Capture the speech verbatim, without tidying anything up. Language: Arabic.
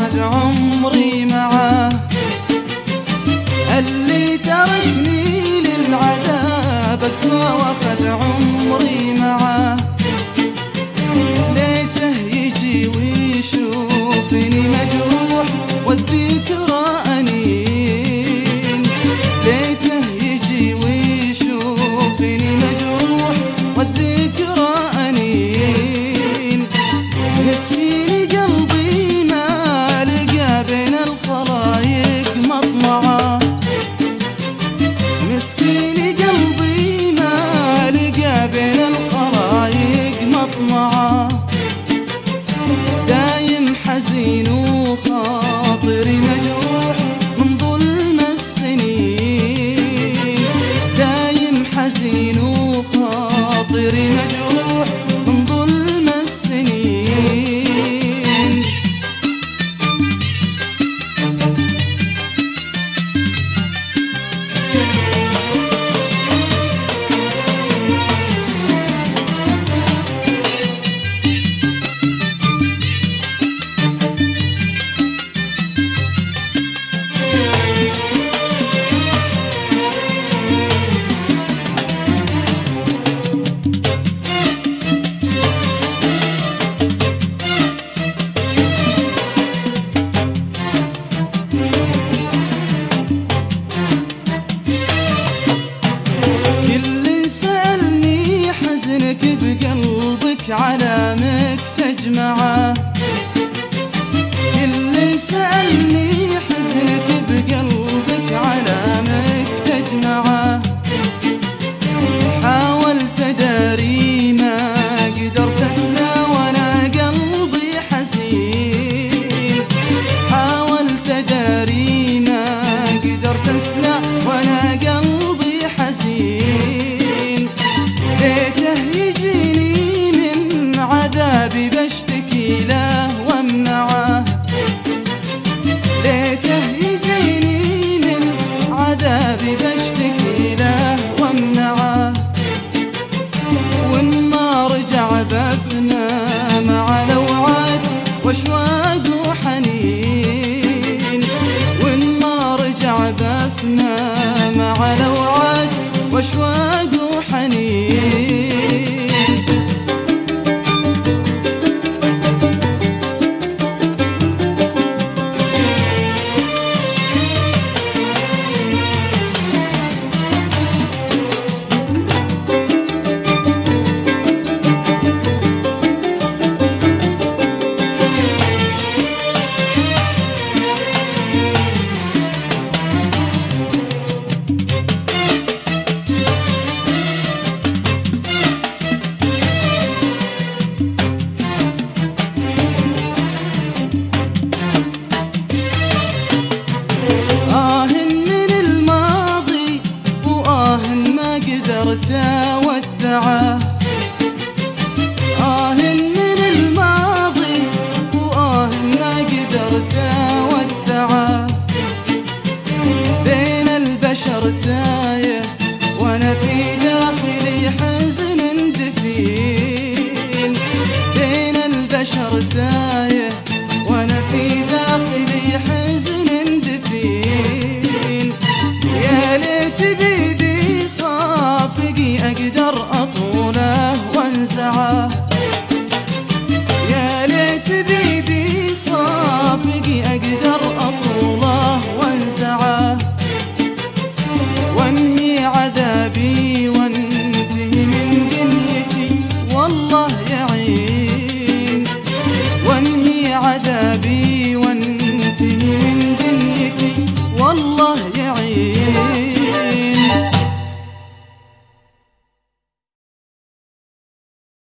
محمد عمري معاه، اللي تركني للعذاب اكفى واخذ عمري معاه. ليته يجي ويشوفني مجروح والذكرى انين، ليته يجي ويشوفني مجروح والذكرى انين. مسكين قلبي ما لقى بين الخلايق مطمعه، مسكين قلبي ما لقى بين الخلايق مطمعه. دايم حزين وخاطري مجروح من ظلم السنين، دايم حزين وخاطري مجروح من ظلم السنين. بقلبك علامك تجمعه، اللي سألني حزنك بقلبك علامك تجمعه. حاولت أداري ما قدرت أسلى وأنا قلبي حزين، حاولت أداري ما قدرت أسلى وأنا قلبي حزين. ليته يجي بشتكي له وامنعه، ليته يجيني من عذابي بشتكي له وامنعه. وإن ما رجع بفنى مع لوعات واشواق وحنين، وإن ما رجع بفنى مع لوعات واشواق وحنين. أودعه آه من الماضي وآه ما قدرت